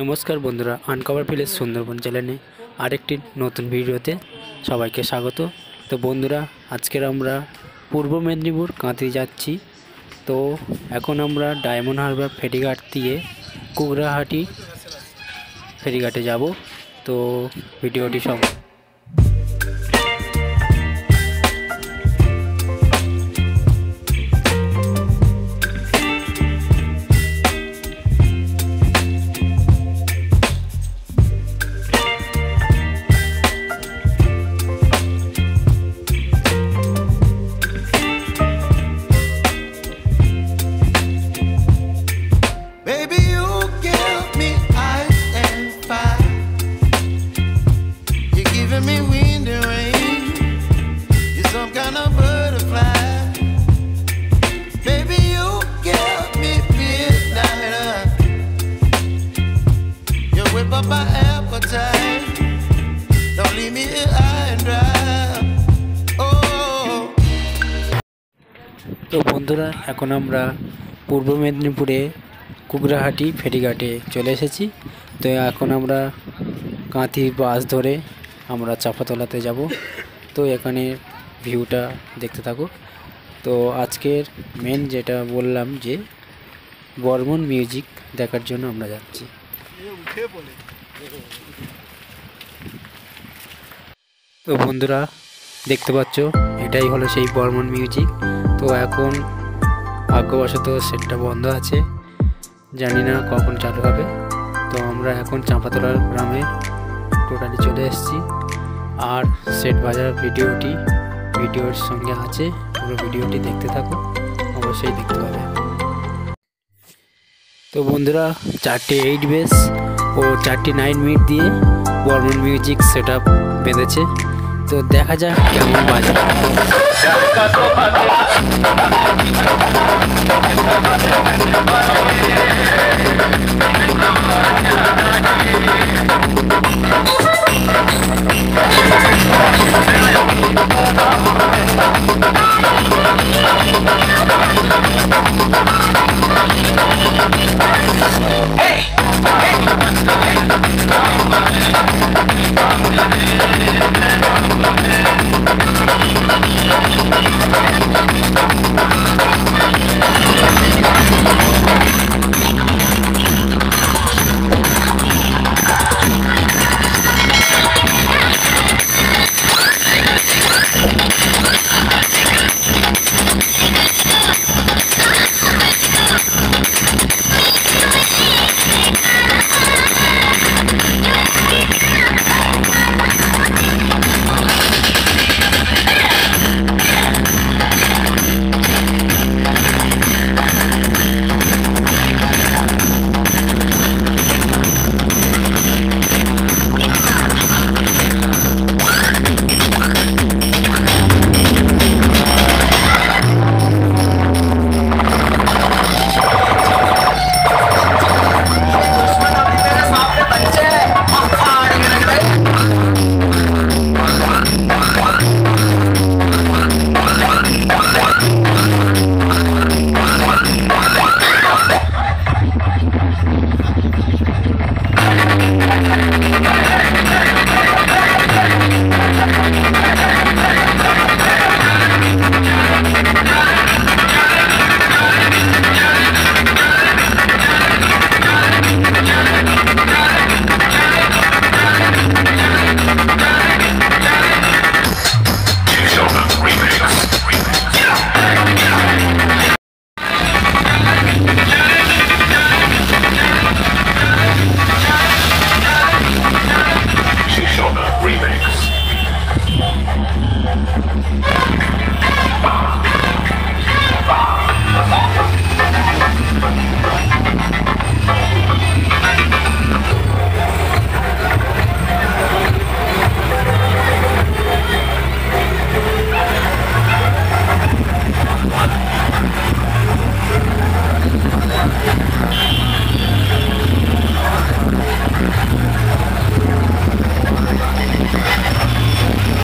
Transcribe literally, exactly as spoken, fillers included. नमस्कार बंधुरा आनकवर भिलेज सुंदरबन चैनले आरेकटी नतून भिडियोते सबाइके स्वागत। तो बंधुरा आजकेर आमरा पूर्व मेदिनीपुर काँती जाच्छि। तो एखन आमरा डायमंड हार्बर फेरीघाट दिए कुगड़ाहाटी फेरीघाटे जाब। तो भिडियोटी सब my appetite, don't leave me here high and dry. Oh. तो बंधुरा एखन आमरा पूर्व मेदिनीपुरे कुगड़ाहाटी फेरीघाटे चले एसेछि। तो एखन आमरा काँथी बास धरे आमरा चापातलाते जाब। तो एखाने भिउटा देखते थाको। तो आजकेर मेन जेटा बोललाम जे बर्मन मिउजिक देखार जोन्नो आमरा जाच्छि। तो बंधुरा देखते पाচ্ছ এটাই হলো সেই बर्मन मिउजिक। तो এখন ভাগ্যবশত সেটটা বন্ধ আছে, জানি না কখন চালু হবে। তো আমরা এখন চাঁপাতলা গ্রামে টোটালি চলে এসেছি। আর সেট বাজার ভিডিওটি ভিডিওর সঙ্গে আছে, পুরো ভিডিওটি দেখতে থাকো, অবশ্যই দেখতে পাবে। তো বন্ধুরা চারটে এইট বেস ও চারটি নাইন মিনিট দিয়ে बर्मन মিউজিক সেট আপ বেঁধেছে। তো দেখা যাক কেমন বাজে।